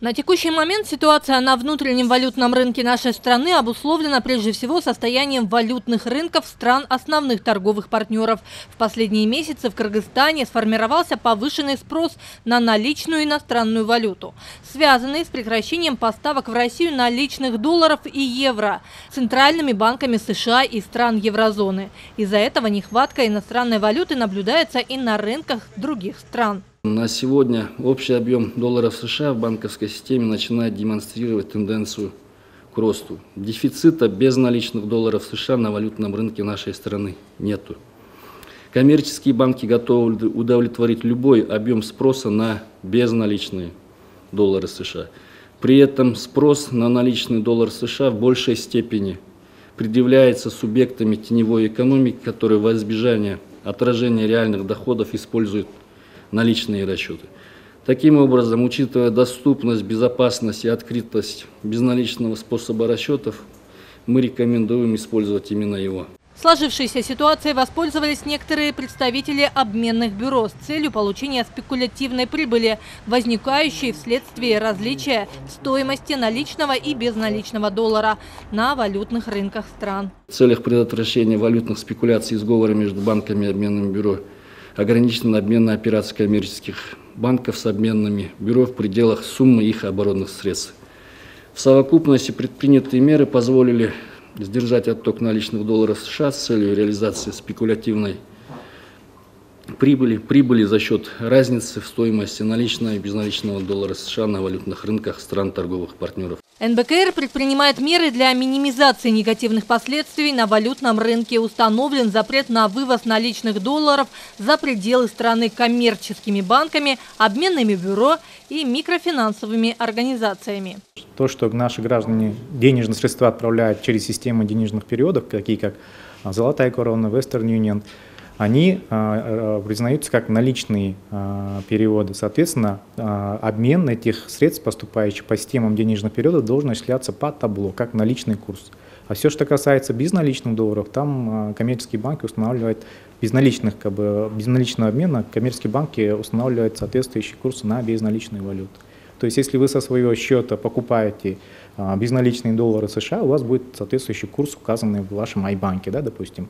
На текущий момент ситуация на внутреннем валютном рынке нашей страны обусловлена прежде всего состоянием валютных рынков стран основных торговых партнеров. В последние месяцы в Кыргызстане сформировался повышенный спрос на наличную иностранную валюту, связанный с прекращением поставок в Россию наличных долларов и евро центральными банками США и стран еврозоны. Из-за этого нехватка иностранной валюты наблюдается и на рынках других стран. На сегодня общий объем долларов США в банковской системе начинает демонстрировать тенденцию к росту. Дефицита безналичных долларов США на валютном рынке нашей страны нету. Коммерческие банки готовы удовлетворить любой объем спроса на безналичные доллары США. При этом спрос на наличный доллар США в большей степени предъявляется субъектами теневой экономики, которые во избежание отражения реальных доходов используют наличные расчеты. Таким образом, учитывая доступность, безопасность и открытость безналичного способа расчетов, мы рекомендуем использовать именно его. Сложившейся ситуацией воспользовались некоторые представители обменных бюро с целью получения спекулятивной прибыли, возникающей вследствие различия в стоимости наличного и безналичного доллара на валютных рынках стран. В целях предотвращения валютных спекуляций и сговора между банками и обменным бюро ограничены обменные операции коммерческих банков с обменными бюро в пределах суммы их оборотных средств. В совокупности предпринятые меры позволили сдержать отток наличных долларов США с целью реализации спекулятивной прибыли за счет разницы в стоимости наличного и безналичного доллара США на валютных рынках стран торговых партнеров. НБКР предпринимает меры для минимизации негативных последствий на валютном рынке. Установлен запрет на вывоз наличных долларов за пределы страны коммерческими банками, обменными бюро и микрофинансовыми организациями. То, что наши граждане денежные средства отправляют через системы денежных переводов, такие как «Золотая корона», «Western Union», они признаются как наличные переводы. Соответственно, обмен этих средств, поступающих по системам денежных переводов, должен осуществляться по табло, как наличный курс. А все, что касается безналичных долларов, там коммерческие банки устанавливают безналичного обмена, коммерческие банки устанавливают соответствующие курсы на безналичные валюты. То есть, если вы со своего счета покупаете безналичные доллары США, у вас будет соответствующий курс, указанный в вашем iBank, да, допустим.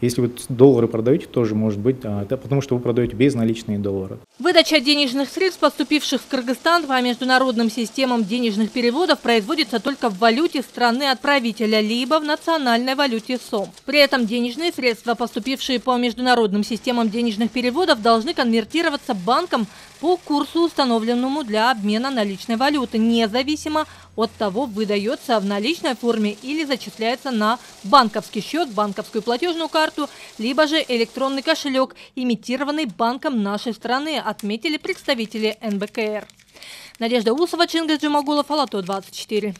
Если вы доллары продаете, тоже может быть, потому что вы продаете безналичные доллары. Выдача денежных средств, поступивших в Кыргызстан по международным системам денежных переводов, производится только в валюте страны-отправителя, либо в национальной валюте СОМ. При этом денежные средства, поступившие по международным системам денежных переводов, должны конвертироваться банком по курсу, установленному для обмена наличной валюты, независимо от того, выдается в наличной форме или зачисляется на банковский счет, банковскую платежную карту, либо же электронный кошелек, имитированный банком нашей страны, отметили представители НБКР. Надежда Усова, Чингиз Джумагулов, Ала-Тоо 24.